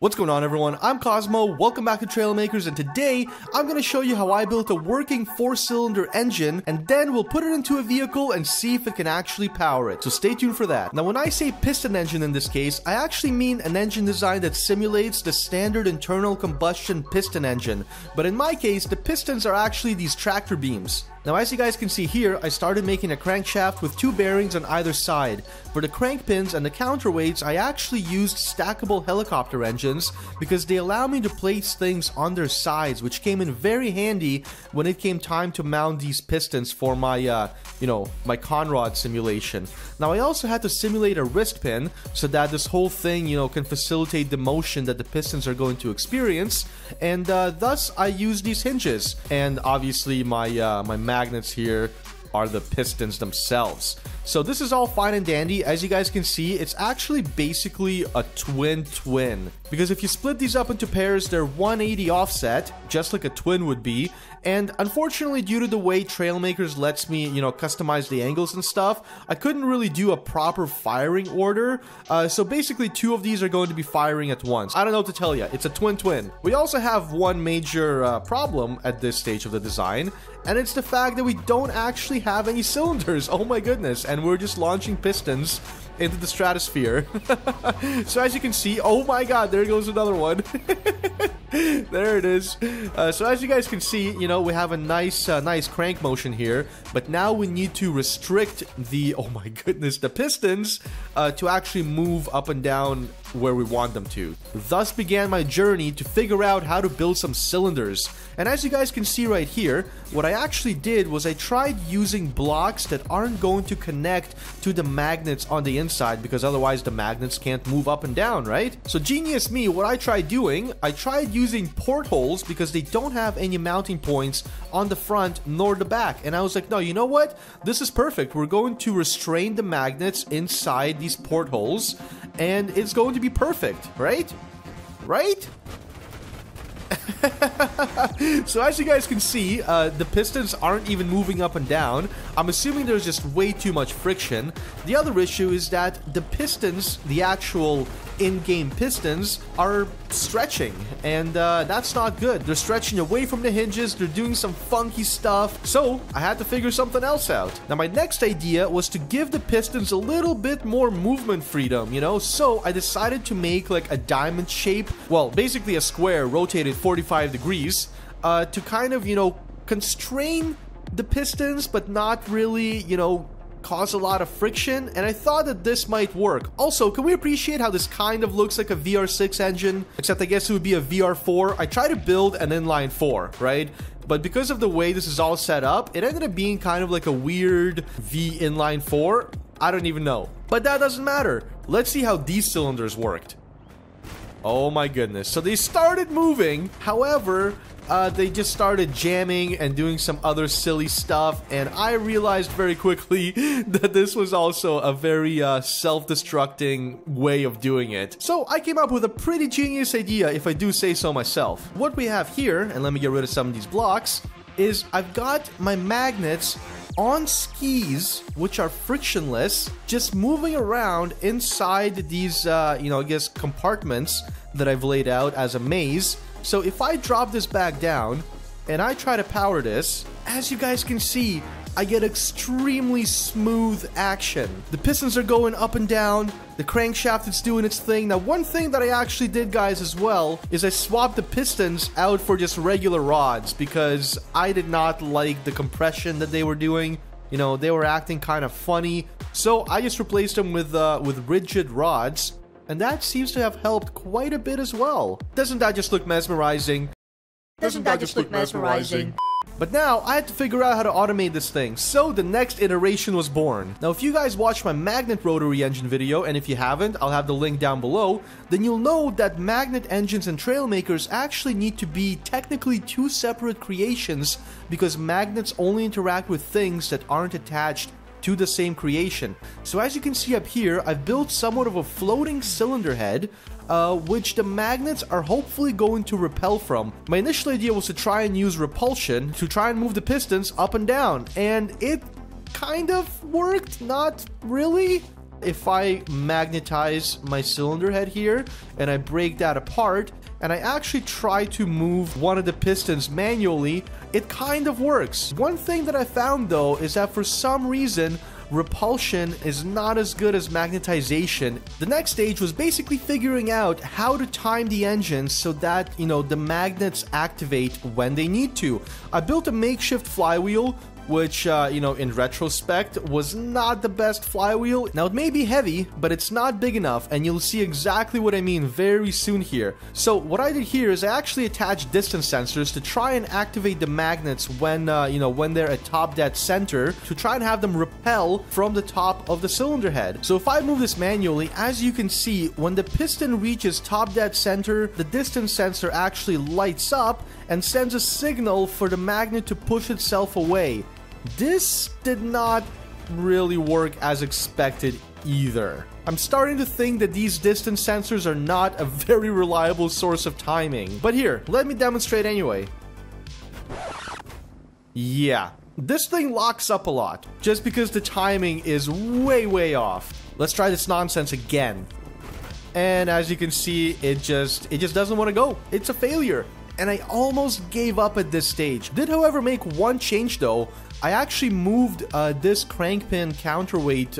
What's going on, everyone? I'm Cosmo, welcome back to Trailmakers, and today I'm going to show you how I built a working 4-cylinder engine, and then we'll put it into a vehicle and see if it can actually power it, so stay tuned for that. Now, when I say piston engine in this case, I actually mean an engine design that simulates the standard internal combustion piston engine, but in my case, the pistons are actually these tractor beams. Now, as you guys can see here, I started making a crankshaft with 2 bearings on either side. For the crank pins and the counterweights, I actually used stackable helicopter engines because they allow me to place things on their sides, which came in very handy when it came time to mount these pistons for my, my Conrad simulation. Now, I also had to simulate a wrist pin so that this whole thing, can facilitate the motion that the pistons are going to experience, and thus I used these hinges, and obviously my magnets here are the pistons themselves. So this is all fine and dandy. As you guys can see, it's actually basically a twin-twin, because if you split these up into pairs, they're 180 offset, just like a twin would be. And unfortunately, due to the way Trailmakers lets me, customize the angles and stuff, I couldn't really do a proper firing order. So basically, 2 of these are going to be firing at once. I don't know what to tell you. It's a twin-twin. We also have one major problem at this stage of the design, and it's the fact that we don't actually have any cylinders. Oh my goodness. And we're just launching pistons into the stratosphere. So as you can see, oh my god, there goes another one. There it is. So as you guys can see, we have a nice crank motion here, but now we need to restrict the, oh my goodness, the pistons to actually move up and down where we want them to. Thus began my journey to figure out how to build some cylinders. And as you guys can see right here, what I actually did was I tried using blocks that aren't going to connect to the magnets on the inside, because otherwise the magnets can't move up and down, right? So genius me, what I tried doing, I tried using portholes because they don't have any mounting points on the front nor the back. And I was like, no, you know what? This is perfect. We're going to restrain the magnets inside these portholes, and it's going to be perfect, right? Right? So as you guys can see, the pistons aren't even moving up and down. I'm assuming there's just way too much friction. The other issue is that the pistons, the actual in-game pistons, are stretching, and that's not good. They're stretching away from the hinges, they're doing some funky stuff, so I had to figure something else out. Now, my next idea was to give the pistons a little bit more movement freedom, so I decided to make like a diamond shape, well, basically a square rotated 45 degrees to kind of, constrain the pistons, but not really, cause a lot of friction, and I thought that this might work. Also, can we appreciate how this kind of looks like a VR6 engine? Except I guess it would be a VR4. I tried to build an inline 4, right? But because of the way this is all set up, it ended up being kind of like a weird V inline 4. I don't even know. But that doesn't matter. Let's see how these cylinders worked. Oh my goodness. So they started moving, however, they just started jamming and doing some other silly stuff, and I realized very quickly that this was also a very self-destructing way of doing it. So I came up with a pretty genius idea, if I do say so myself. What we have here, and let me get rid of some of these blocks, is I've got my magnets on skis, which are frictionless, just moving around inside these, I guess, compartments that I've laid out as a maze. So if I drop this back down and I try to power this, as you guys can see, I get extremely smooth action. The pistons are going up and down, the crankshaft is doing its thing. Now, one thing that I actually did, guys, as well, is I swapped the pistons out for just regular rods because I did not like the compression that they were doing. They were acting kind of funny. So I just replaced them with rigid rods, and that seems to have helped quite a bit as well. Doesn't that just look mesmerizing? Doesn't that just look mesmerizing? But now, I had to figure out how to automate this thing, so the next iteration was born. Now, if you guys watched my magnet rotary engine video, and if you haven't, I'll have the link down below, then you'll know that magnet engines and Trailmakers actually need to be technically 2 separate creations, because magnets only interact with things that aren't attached to the same creation. So as you can see up here, I've built somewhat of a floating cylinder head, which the magnets are hopefully going to repel from. My initial idea was to try and use repulsion to try and move the pistons up and down, and it kind of worked, not really. if I magnetize my cylinder head here and I break that apart and I actually try to move one of the pistons manually, it kind of works. One thing that I found though is that for some reason, repulsion is not as good as magnetization. The next stage was basically figuring out how to time the engine so that, you know, the magnets activate when they need to. I built a makeshift flywheel, which, you know, in retrospect, was not the best flywheel. Now, it may be heavy, but it's not big enough, and you'll see exactly what I mean very soon here. So, what I did here is I actually attached distance sensors to try and activate the magnets when, you know, when they're atop that center, to try and have them repel from the top of the cylinder head. So, if I move this manually, as you can see, when the piston reaches top dead center, the distance sensor actually lights up and sends a signal for the magnet to push itself away. This did not really work as expected either. I'm starting to think that these distance sensors are not a very reliable source of timing. But here, let me demonstrate anyway. Yeah, this thing locks up a lot, just because the timing is way, way off. Let's try this nonsense again. And as you can see, it just doesn't want to go. It's a failure. And I almost gave up at this stage. Did, however, make one change though. I actually moved this crankpin counterweight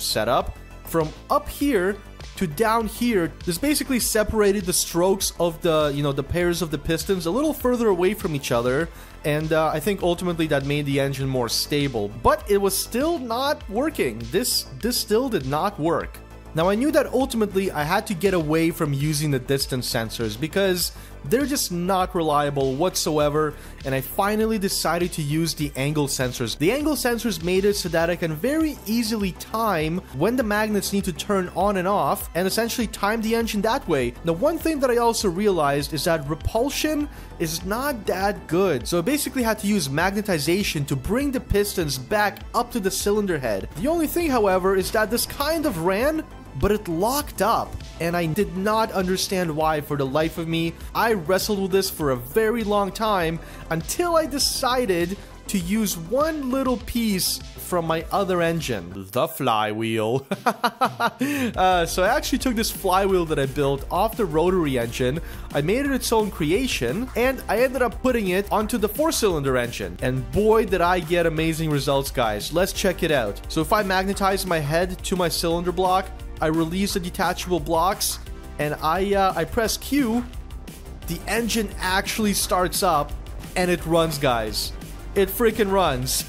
setup from up here to down here. This basically separated the strokes of the, you know, the pairs of the pistons a little further away from each other. And I think ultimately that made the engine more stable. But it was still not working. This still did not work. Now, I knew that ultimately I had to get away from using the distance sensors because they're just not reliable whatsoever, and I finally decided to use the angle sensors. The angle sensors made it so that I can very easily time when the magnets need to turn on and off, and essentially time the engine that way. Now, one thing that I also realized is that repulsion is not that good, so I basically had to use magnetization to bring the pistons back up to the cylinder head. The only thing, however, is that this kind of ran, but it locked up, and I did not understand why for the life of me. I wrestled with this for a very long time until I decided to use one little piece from my other engine, the flywheel. So I actually took this flywheel that I built off the rotary engine, I made it its own creation, and I ended up putting it onto the four-cylinder engine. And boy, did I get amazing results, guys. Let's check it out. So if I magnetize my head to my cylinder block, I release the detachable blocks, and I press Q, the engine actually starts up, and it runs, guys. It freaking runs.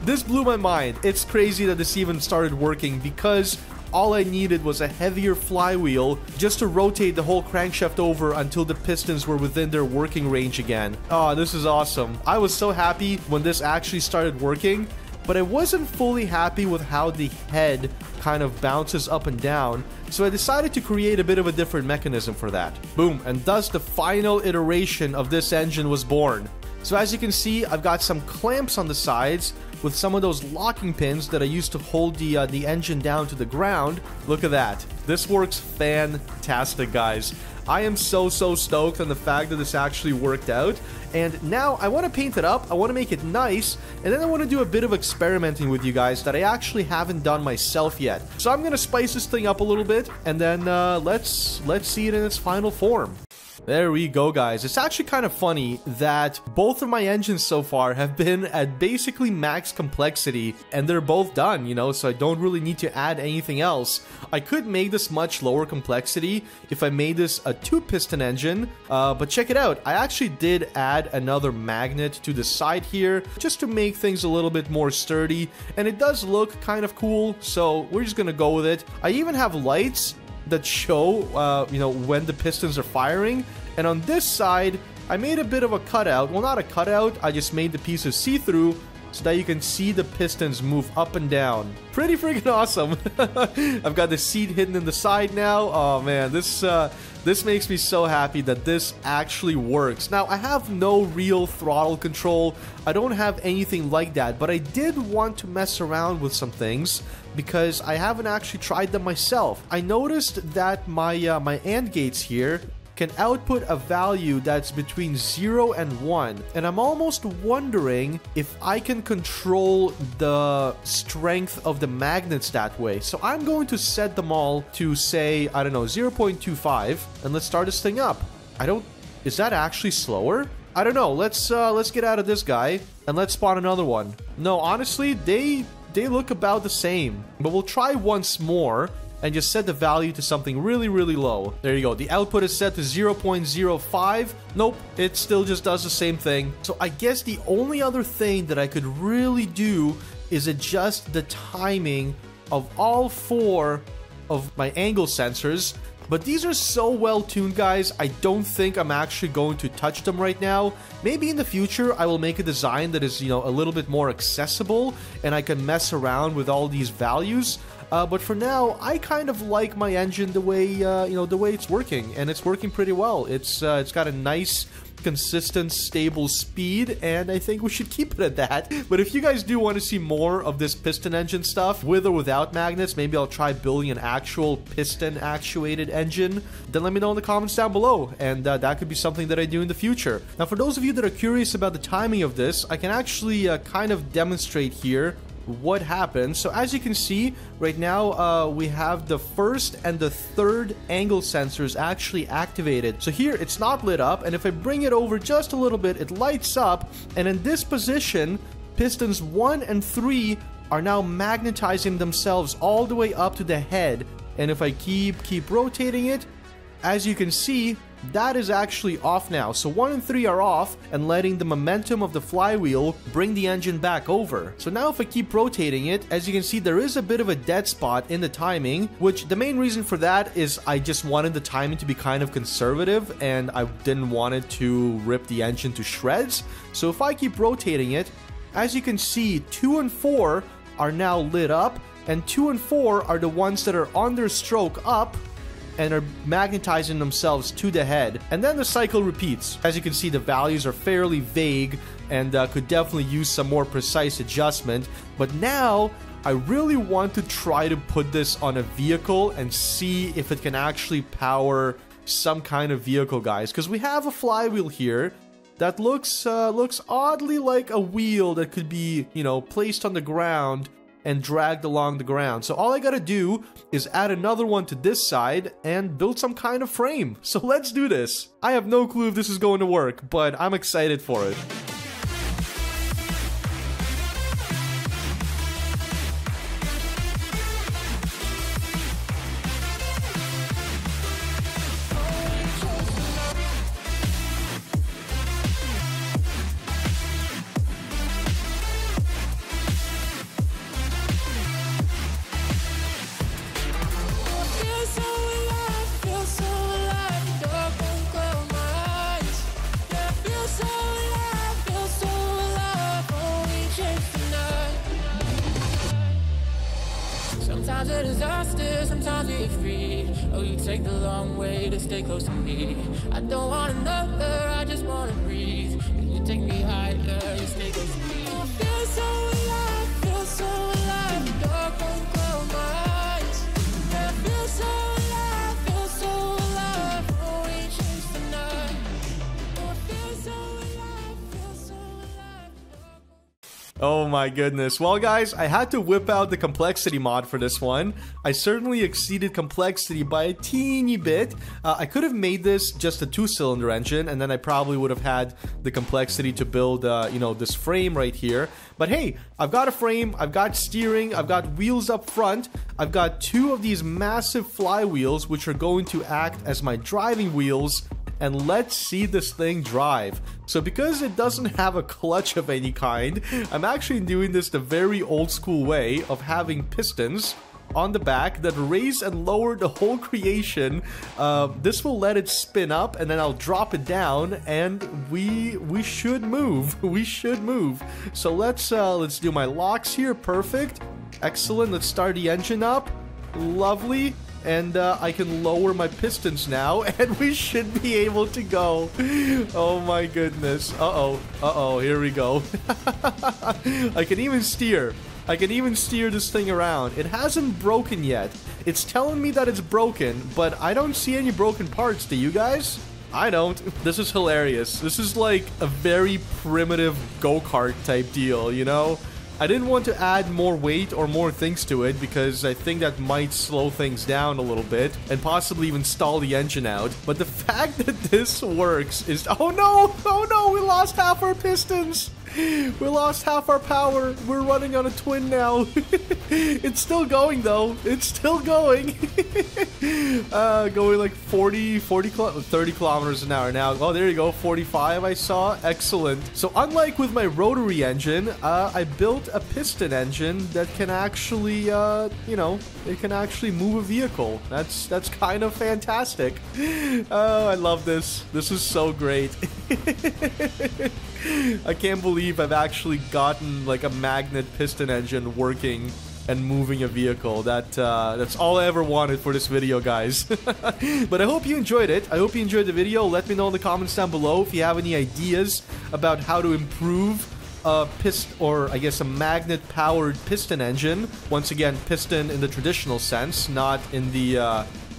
This blew my mind. It's crazy that this even started working because all I needed was a heavier flywheel just to rotate the whole crankshaft over until the pistons were within their working range again. Oh, this is awesome. I was so happy when this actually started working, but I wasn't fully happy with how the head kind of bounces up and down, so I decided to create a bit of a different mechanism for that. Boom, and thus the final iteration of this engine was born. So as you can see, I've got some clamps on the sides with some of those locking pins that I used to hold the engine down to the ground. Look at that. This works fantastic, guys. I am so stoked on the fact that this actually worked out. And now I want to paint it up, I want to make it nice, and then I want to do a bit of experimenting with you guys that I actually haven't done myself yet. So I'm going to spice this thing up a little bit, and then let's see it in its final form. There we go, guys. It's actually kind of funny that both of my engines so far have been at basically max complexity, and they're both done, you know, so I don't really need to add anything else. I could make this much lower complexity if I made this a two-piston engine, but check it out. I actually did add another magnet to the side here just to make things a little bit more sturdy, and it does look kind of cool, so we're just gonna go with it. I even have lights that show, you know, when the pistons are firing. And on this side, I made a bit of a cutout. Well, not a cutout. I just made the piece of see-through so that you can see the pistons move up and down. Pretty freaking awesome. I've got the seed hidden in the side now. Oh, man, this makes me so happy that this actually works. Now, I have no real throttle control. I don't have anything like that, but I did want to mess around with some things because I haven't actually tried them myself. I noticed that my my AND gates here can output a value that's between 0 and 1. And I'm almost wondering if I can control the strength of the magnets that way. So I'm going to set them all to, say, I don't know, 0.25. And let's start this thing up. Is that actually slower? I don't know. Let's get out of this guy and let's spawn another one. No, honestly, they look about the same. But we'll try once more and just set the value to something really, really low. There you go. The output is set to 0.05. Nope, it still just does the same thing. So I guess the only other thing that I could really do is adjust the timing of all four of my angle sensors. But these are so well-tuned, guys, I don't think I'm actually going to touch them right now. Maybe in the future, I will make a design that is, you know, a little bit more accessible, and I can mess around with all these values. But for now, I kind of like my engine the way, you know, the way it's working, and it's working pretty well. It's got a nice, consistent, stable speed, and I think we should keep it at that. But if you guys do want to see more of this piston engine stuff, with or without magnets, maybe I'll try building an actual piston-actuated engine, then let me know in the comments down below, and that could be something that I do in the future. Now, for those of you that are curious about the timing of this, I can actually kind of demonstrate here what happens. So as you can see right now, we have the first and the third angle sensors actually activated. So here it's not lit up, and if I bring it over just a little bit, it lights up, and in this position, pistons 1 and 3 are now magnetizing themselves all the way up to the head. And if I keep rotating it, as you can see, that is actually off now. So 1 and 3 are off, and letting the momentum of the flywheel bring the engine back over. So now if I keep rotating it, as you can see, there is a bit of a dead spot in the timing, which the main reason for that is I just wanted the timing to be kind of conservative, and I didn't want it to rip the engine to shreds. So if I keep rotating it, as you can see, 2 and 4 are now lit up, and 2 and 4 are the ones that are on their stroke up, and are magnetizing themselves to the head. And then the cycle repeats. As you can see, the values are fairly vague and could definitely use some more precise adjustment. But now, I really want to try to put this on a vehicle and see if it can actually power some kind of vehicle, guys. Because we have a flywheel here that looks oddly like a wheel that could be, you know, placed on the ground and dragged along the ground. So all I gotta do is add another one to this side and build some kind of frame. So let's do this. I have no clue if this is going to work, but I'm excited for it. Sometimes a disaster, sometimes we're free. Oh, you take the long way to stay close to me. I don't want another, I just want to breathe. Can you take me higher, you stay close to me. I feel so alive, feel so alive. The dark won't close my eyes. I feel so alive, feel so alive. Oh, we change the night. I feel so alive, feel so alive. Oh my goodness. Well, guys, I had to whip out the complexity mod for this one. I certainly exceeded complexity by a teeny bit. I could have made this just a 2-cylinder engine, and then I probably would have had the complexity to build, you know, this frame right here. But hey, I've got a frame, I've got steering, I've got wheels up front, I've got 2 of these massive flywheels, which are going to act as my driving wheels, and let's see this thing drive. So because it doesn't have a clutch of any kind, I'm actually doing this the very old school way of having pistons on the back that raise and lower the whole creation. This will let it spin up, and then I'll drop it down, and we should move. We should move. So let's do my locks here. Perfect. Excellent. Let's start the engine up. Lovely. And I can lower my pistons now, and we should be able to go. Oh my goodness. Uh-oh. Uh-oh. Here we go. I can even steer. I can even steer this thing around. It hasn't broken yet. It's telling me that it's broken, but I don't see any broken parts. Do you guys? I don't. This is hilarious. This is like a very primitive go-kart type deal, you know? I didn't want to add more weight or more things to it because I think that might slow things down a little bit and possibly even stall the engine out. But the fact that this works is... oh no, we lost half our pistons. We lost half our power. We're running on a twin now. It's still going though. It's still going. Going like 30 kilometers an hour now. Oh, there you go. 45 I saw. Excellent. So unlike with my rotary engine, I built a piston engine that can actually, you know, it can actually move a vehicle. That's kind of fantastic. Oh, I love this. This is so great. I can't believe I've actually gotten like a magnet piston engine working and moving a vehicle. That's all I ever wanted for this video, guys. But I hope you enjoyed it. I hope you enjoyed the video. Let me know in the comments down below if you have any ideas about how to improve a piston, or I guess a magnet powered piston engine. Once again, piston in the traditional sense, not in the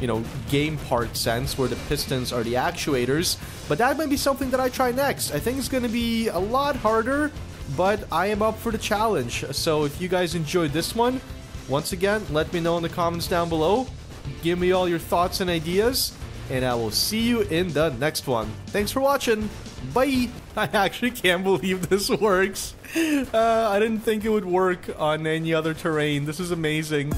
you know, game part sense where the pistons are the actuators. But that might be something that I try next. I think it's going to be a lot harder, but I am up for the challenge. So if you guys enjoyed this one, once again, let me know in the comments down below. Give me all your thoughts and ideas, and I will see you in the next one. Thanks for watching. Bye. I actually can't believe this works. I didn't think it would work on any other terrain. This is amazing.